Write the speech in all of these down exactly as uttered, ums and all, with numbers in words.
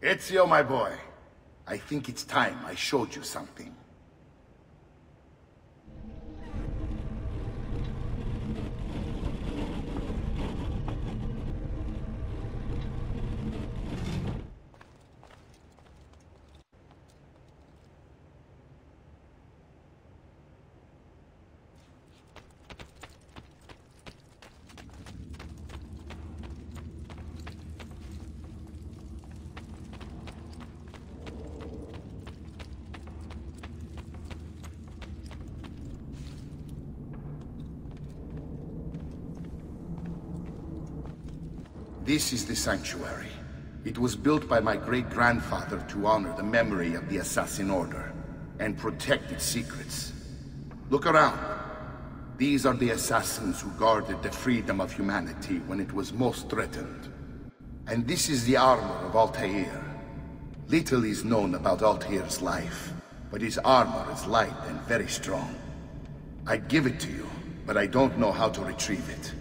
Ezio, my boy. I think it's time I showed you something. This is the sanctuary. It was built by my great-grandfather to honor the memory of the Assassin Order and protect its secrets. Look around. These are the assassins who guarded the freedom of humanity when it was most threatened. And this is the armor of Altair. Little is known about Altair's life, but his armor is light and very strong. I'd give it to you, but I don't know how to retrieve it.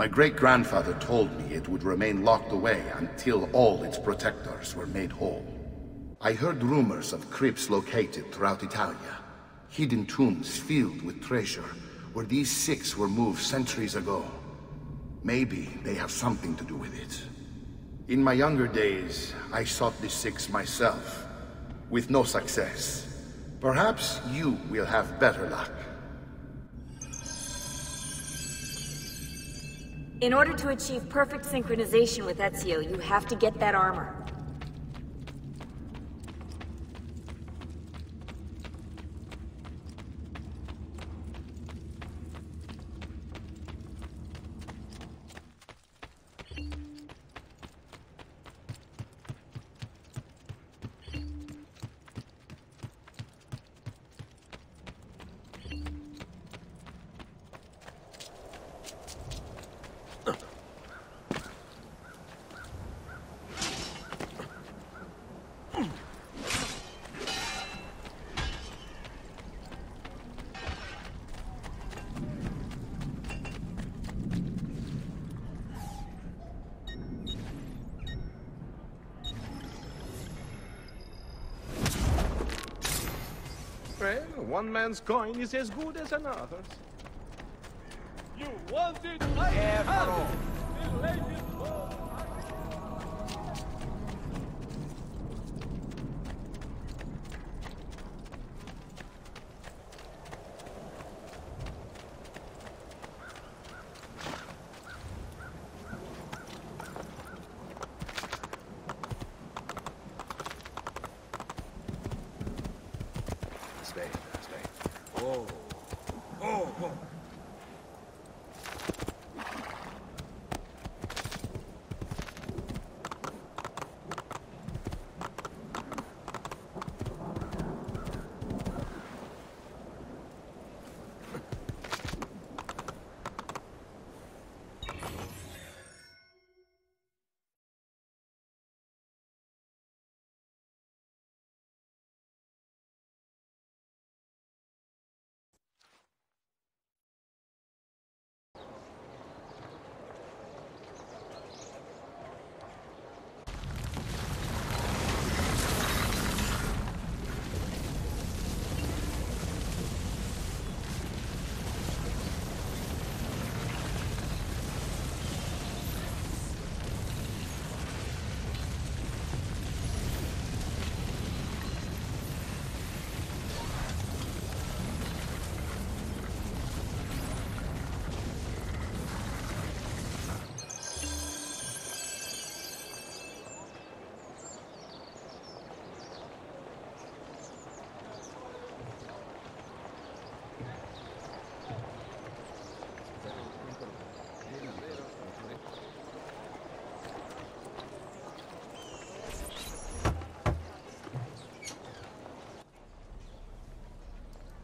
My great-grandfather told me it would remain locked away until all its protectors were made whole. I heard rumors of crypts located throughout Italia. Hidden tombs filled with treasure, where these six were moved centuries ago. Maybe they have something to do with it. In my younger days, I sought the six myself, with no success. Perhaps you will have better luck. In order to achieve perfect synchronization with Ezio, you have to get that armor. One man's coin is as good as another's. You want it? I have it!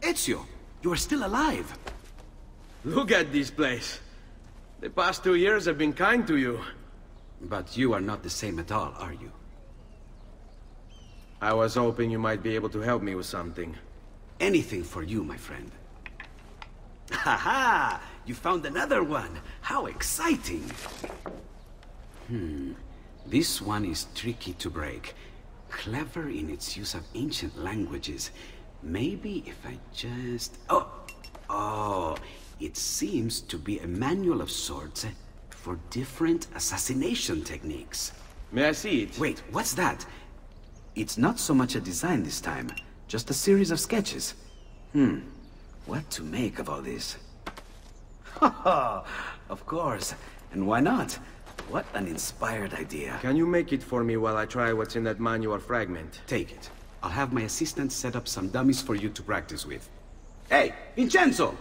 Ezio, you are still alive. Look at this place. The past two years have been kind to you. But you are not the same at all, are you? I was hoping you might be able to help me with something. Anything for you, my friend. Ha ha! You found another one! How exciting! Hmm... This one is tricky to break. clever in its use of ancient languages. Maybe if I just... Oh! Oh! It seems to be a manual of sorts for different assassination techniques. May I see it? Wait, what's that? It's not so much a design this time, just a series of sketches. Hmm, what to make of all this? Ha ha! Of course, and why not? What an inspired idea. Can you make it for me while I try what's in that manual fragment? Take it. I'll have my assistant set up some dummies for you to practice with. Hey, Vincenzo!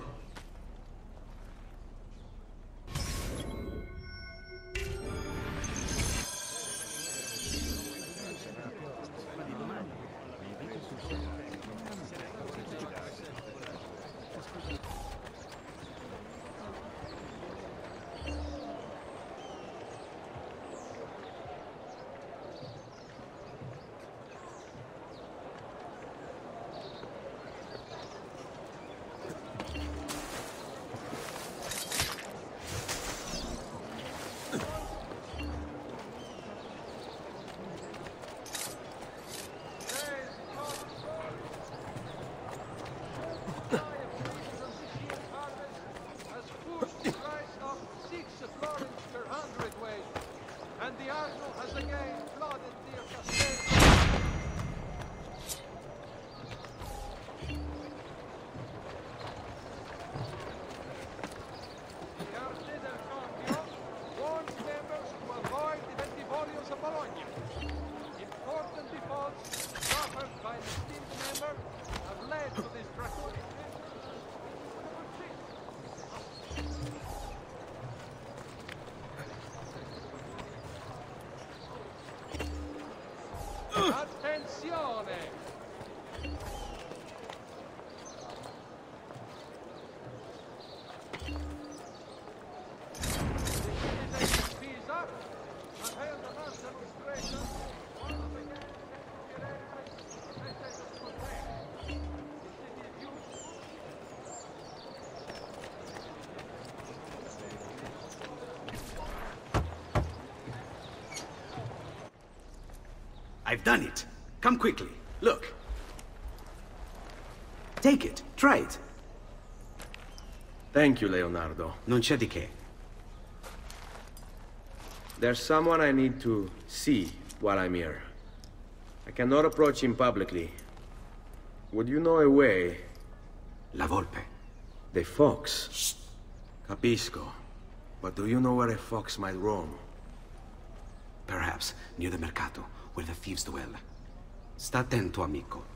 I've done it. Come quickly. Look. Take it. Try it. Thank you, Leonardo. Non c'è di che. There's someone I need to see while I'm here. I cannot approach him publicly. Would you know a way? La Volpe. The fox. Shh. Capisco. But do you know where a fox might roam? Perhaps near the Mercato. Where the thieves dwell. Sta attento, amico. Did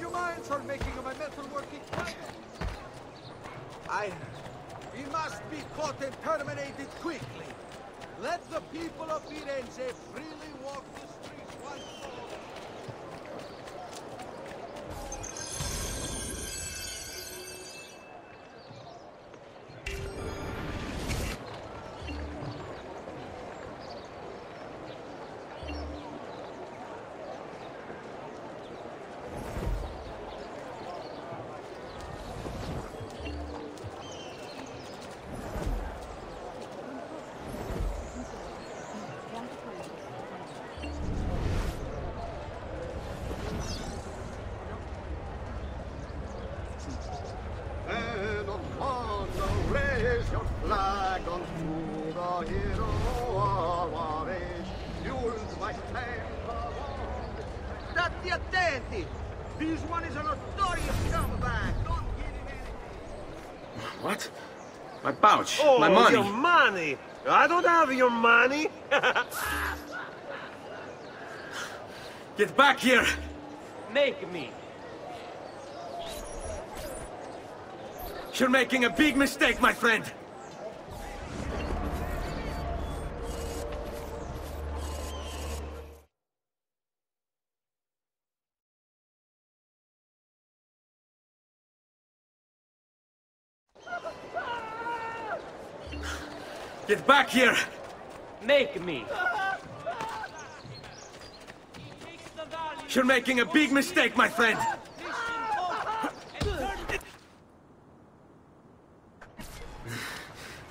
you mind for making of my metalworking cabinet? I... We must be caught and terminated quickly. Let the people of Firenze freely walk the streets once more. Pouch, oh, my money. Your money! I don't have your money! Get back here! Make me! You're making a big mistake, my friend! Get back here! Make me! You're making a big mistake, my friend!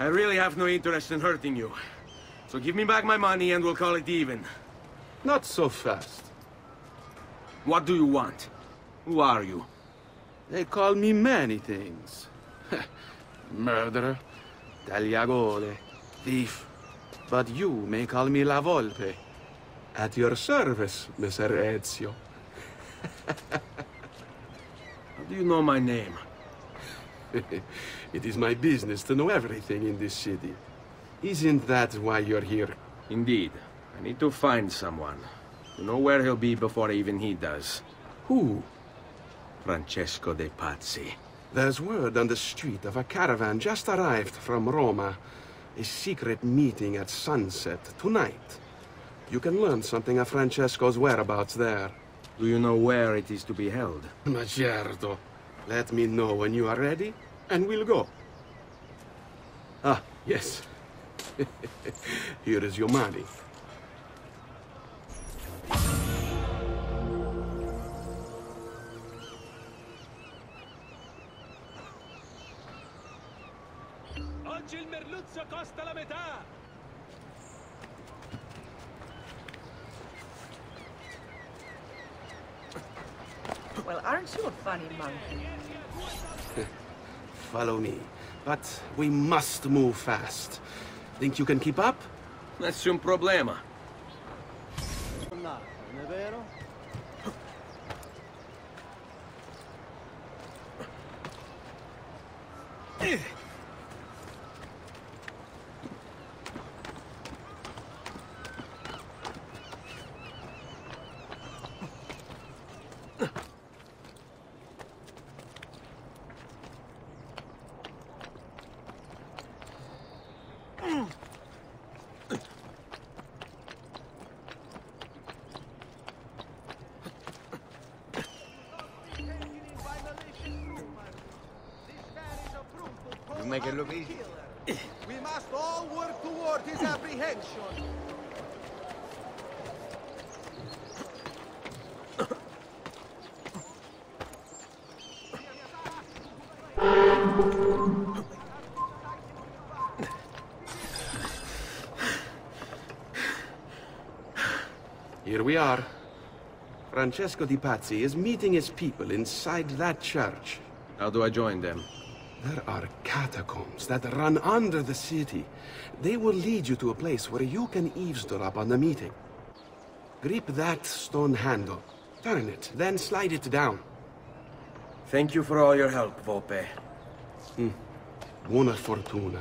I really have no interest in hurting you. So give me back my money and we'll call it even. Not so fast. What do you want? Who are you? They call me many things. Murderer, tagliagole, thief. But you may call me La Volpe. At your service, Messer Ezio. How do you know my name? It is my business to know everything in this city. Isn't that why you're here? Indeed. I need to find someone. You know where he'll be before even he does. Who? Francesco de' Pazzi. There's word on the street of a caravan just arrived from Roma. A secret meeting at sunset tonight. You can learn something of Francesco's whereabouts there. Do you know where it is to be held? Ma certo. Let me know when you are ready, and we'll go. Ah, yes. Here is your money. Oggi il merluzzo costa la metà. Well, aren't you a funny monkey? Follow me, but we must move fast. Think you can keep up? Nessun problema. Make it look easy. We must all work toward his apprehension. Here we are. Francesco de' Pazzi is meeting his people inside that church. How do I join them? There are catacombs that run under the city. They will lead you to a place where you can eavesdrop on the meeting. Grip that stone handle, turn it, then slide it down. Thank you for all your help, Volpe. Mm. Buona fortuna.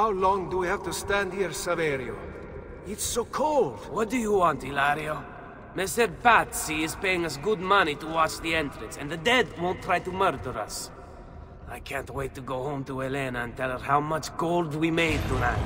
How long do we have to stand here, Saverio? It's so cold! What do you want, Hilario? Messer Pazzi is paying us good money to watch the entrance, and the dead won't try to murder us. I can't wait to go home to Elena and tell her how much gold we made tonight.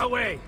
away! Yeah. Yeah.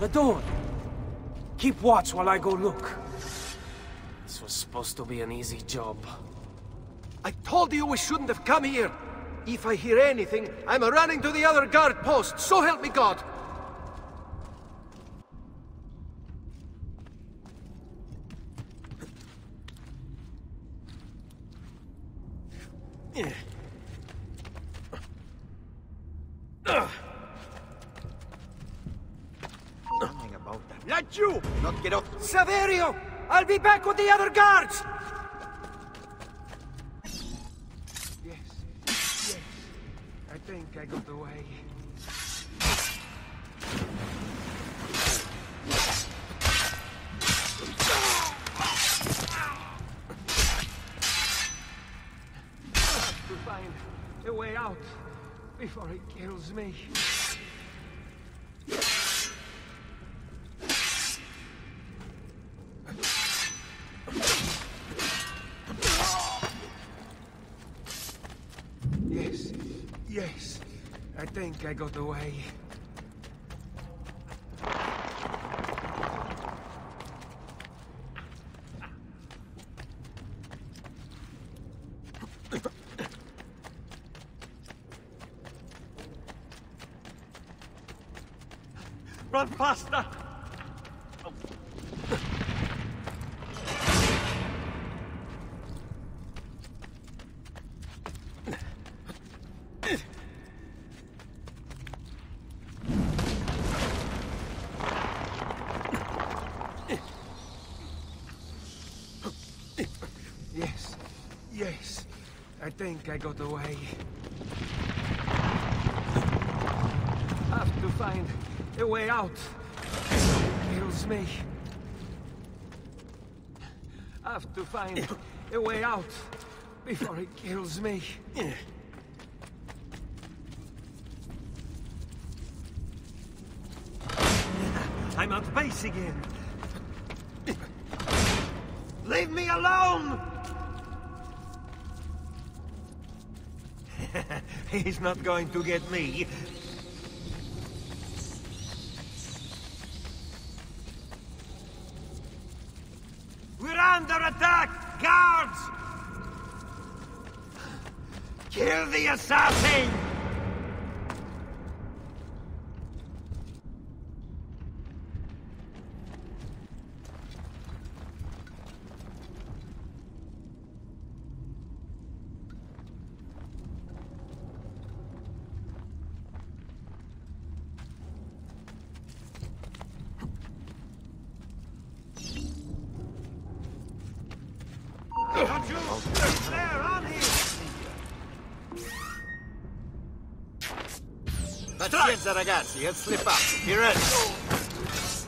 The door! Keep watch while I go look. This was supposed to be an easy job. I told you we shouldn't have come here! If I hear anything, I'm running to the other guard post, so help me God! Not you! Not get off! Saverio! I'll be back with the other guards! Yes, yes. I think I got the way. To find a way out before he kills me. I think I got away. Run faster! I think I got away. Have to find a way out. It kills me. Have to find a way out before it kills me. I'm outpaced again. Leave me alone! He's not going to get me. We're under attack! Guards! Kill the assassin! Pazienza ragazzi, è slippato, Firenze!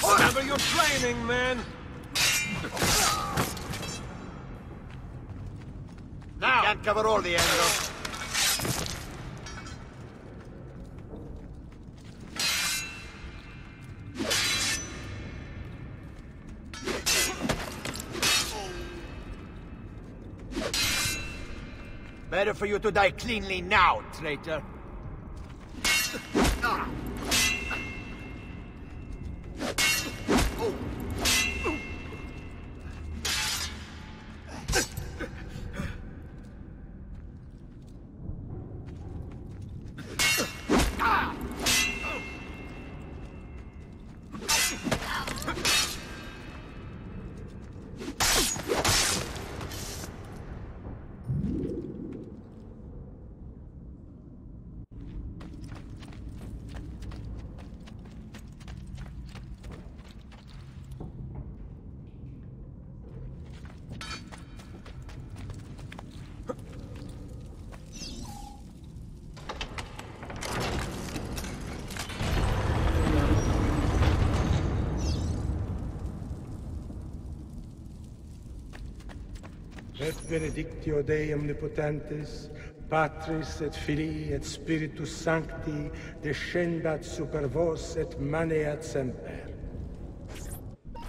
Whatever you're planning, man! Now! Can't cover all the angles. Better for you to die cleanly now, traitor. Et benedictio Dei omnipotentis, Patris et Filii et Spiritus Sancti, descendat super vos et maneat semper.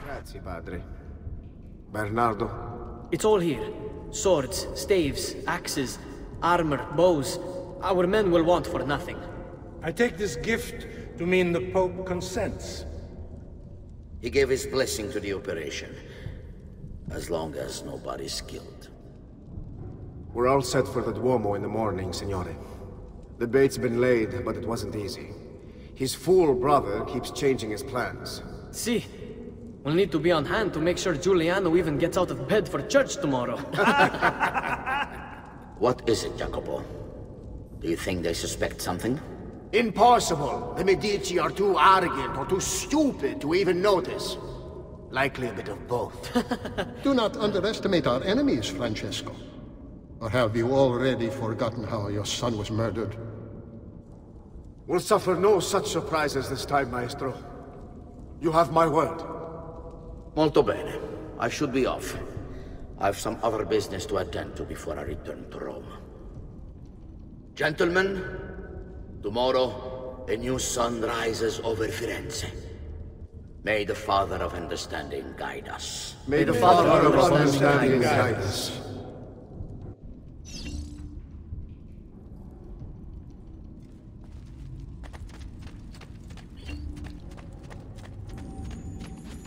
Grazie, Padre. Bernardo? It's all here. Swords, staves, axes, armor, bows. Our men will want for nothing. I take this gift to mean the Pope consents. He gave his blessing to the operation, as long as nobody's killed. We're all set for the Duomo in the morning, Signore. The bait's been laid, but it wasn't easy. His fool brother keeps changing his plans. See, si. We'll need to be on hand to make sure Giuliano even gets out of bed for church tomorrow. What is it, Jacopo? Do you think they suspect something? Impossible! The Medici are too arrogant or too stupid to even notice. Likely a bit of both. Do not underestimate our enemies, Francesco. Or have you already forgotten how your son was murdered? We'll suffer no such surprises this time, Maestro. You have my word. Molto bene. I should be off. I have some other business to attend to before I return to Rome. Gentlemen, tomorrow a new sun rises over Firenze. May the Father of Understanding guide us. May the Father of Understanding guide us.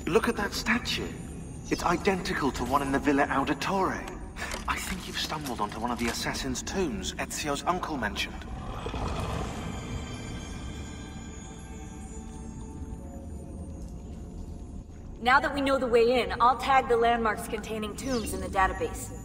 Look at that statue. It's identical to one in the Villa Auditore. I think you've stumbled onto one of the assassin's tombs Ezio's uncle mentioned. Now that we know the way in, I'll tag the landmarks containing tombs in the database.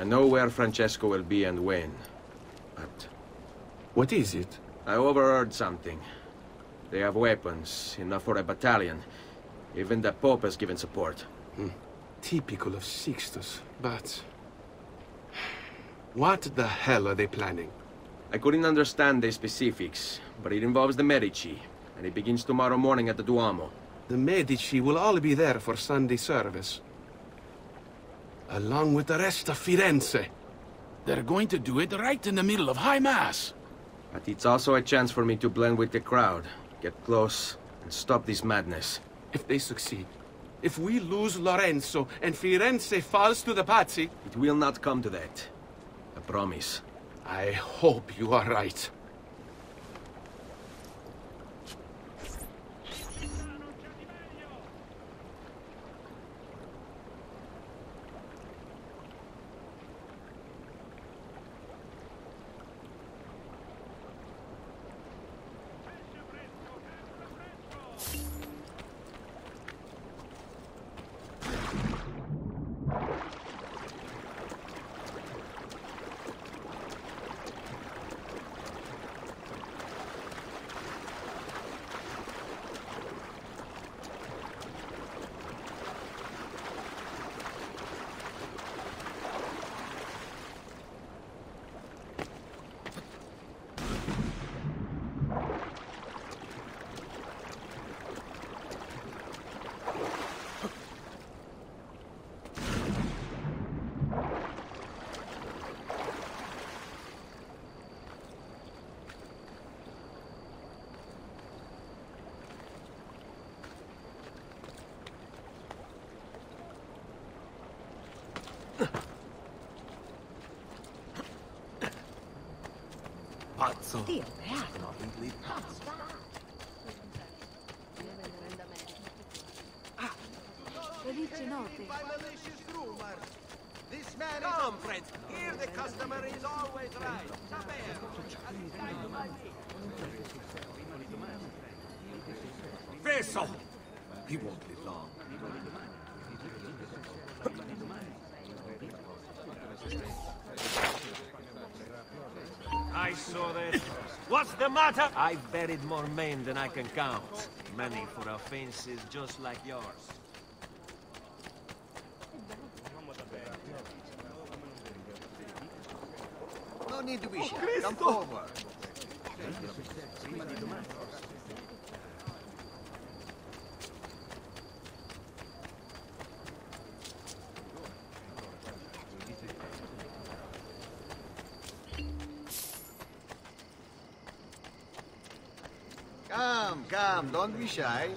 I know where Francesco will be and when, but... What is it? I overheard something. They have weapons, enough for a battalion. Even the Pope has given support. Hmm. Typical of Sixtus, but... What the hell are they planning? I couldn't understand the specifics, but it involves the Medici, and it begins tomorrow morning at the Duomo. The Medici will all be there for Sunday service. Along with the rest of Firenze. They're going to do it right in the middle of High Mass. But it's also a chance for me to blend with the crowd, get close, and stop this madness. If they succeed, if we lose Lorenzo and Firenze falls to the Pazzi... It will not come to that. I promise. I hope you are right. pazzo. Dio beato. Ah. Felice notte. Come, friends. Here the customer is always right. Saverio. Fesso. He won't live long. I saw this. What's the matter? I've buried more men than I can count. Many for offenses just like yours. No need to be shy. Oh, come forward. Come, come, don't be shy.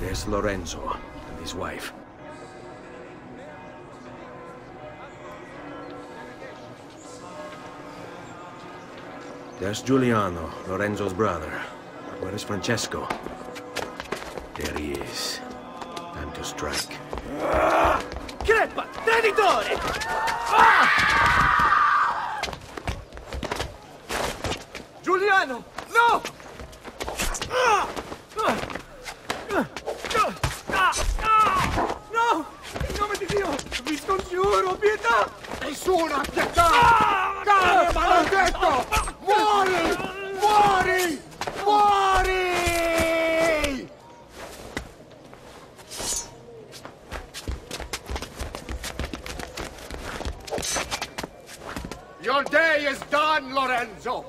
There's Lorenzo and his wife. There's Giuliano, Lorenzo's brother. But where is Francesco? There he is. Time to strike. Crepa! Traditore! Giuliano! No! Giuro, pietà! Nessuna pietà! Cane maledetto! Muori! Muori! Muori! Your day is done, Lorenzo!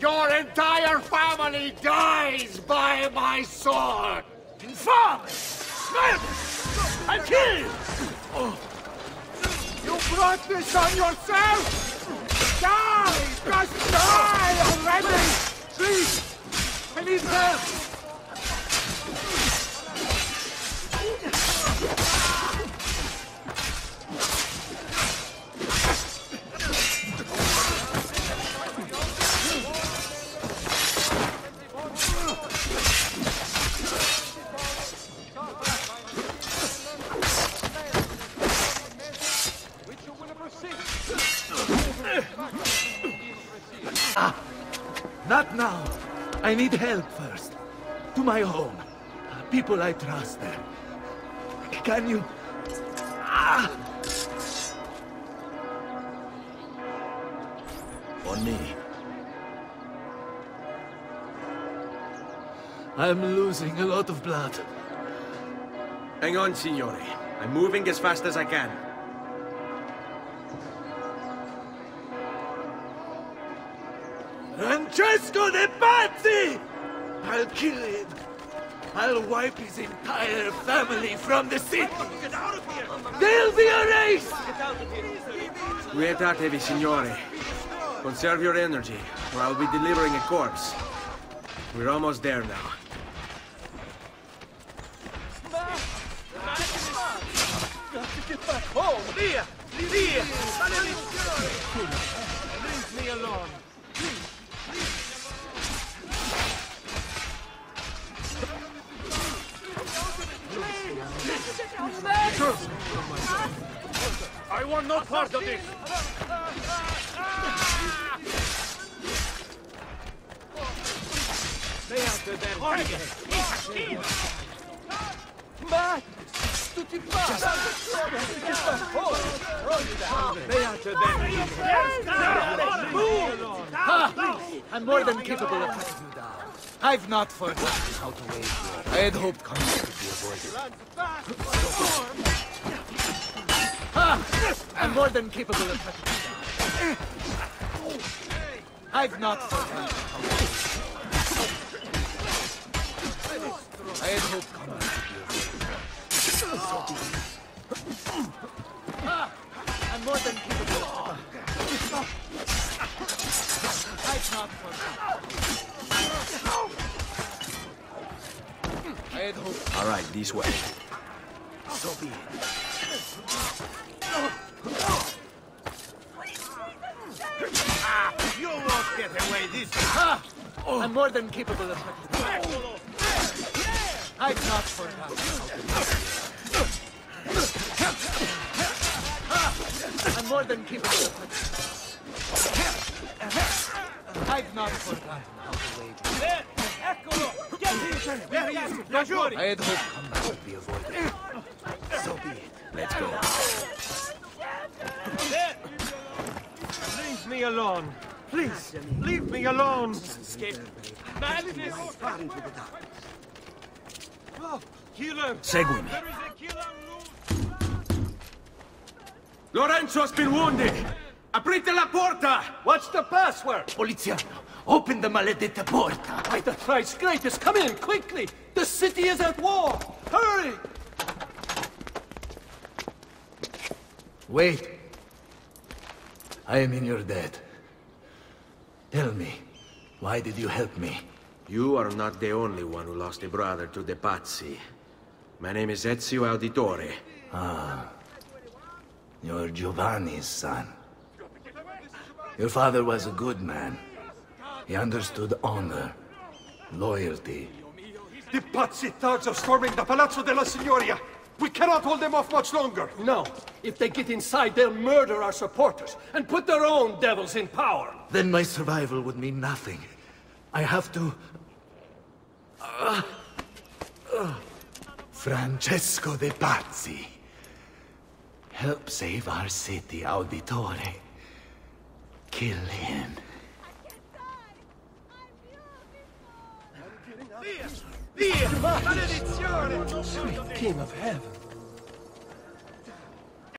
Your entire family dies by my sword! Infamous! Murderous! And killed! Oh. You brought this on yourself! Die! Just die already! Please! I need help! I need help first. To my home. People I trust there. Can you... Ah! On me. I'm losing a lot of blood. Hang on, signore. I'm moving as fast as I can. Francesco de' Pazzi! I'll kill him. I'll wipe his entire family from the city. There'll be a race! Guidatevi, signore. Conserve your energy, or I'll be delivering a corpse. We're almost there now. Oh, via! Via! Leave me alone. I want no part of this! Stay after them! Ma tutti pazzi! I'm more than capable of cutting you down. I've not forgotten how to wait. I had hoped combat could be avoided. I'm more than capable of cutting you down. I've not forgotten how to wait. I had hoped combat could be avoided. I'm more than capable of it. I've not forgotten. I had hope. All right, this way. So be it. Ah, you won't get away this time. Oh. I'm more than capable of it. I've not forgotten. I'm more than capable of I've not forgotten how to wait. Eccolo! Get him! I had hoped combat would be avoided. So be it. Let's go. Leave me alone. Please, leave me alone. Escape. Madness! Seguimi. Lorenzo has been wounded! Aprite la porta! What's the password? Poliziano, open the maledetta porta! By the Christ's greatest, come in, quickly! The city is at war! Hurry! Wait. I am in your debt. Tell me, why did you help me? You are not the only one who lost a brother to the Pazzi. My name is Ezio Auditore. Ah. You're Giovanni's son. Your father was a good man. He understood honor, loyalty. The Pazzi thugs are storming the Palazzo della Signoria! We cannot hold them off much longer! No. If they get inside, they'll murder our supporters and put their own devils in power! Then my survival would mean nothing. I have to... Uh... Uh... Francesco de' Pazzi. Help save our city, Auditore. Kill him. Via! Via! Maledizione! Sweet King of Heaven.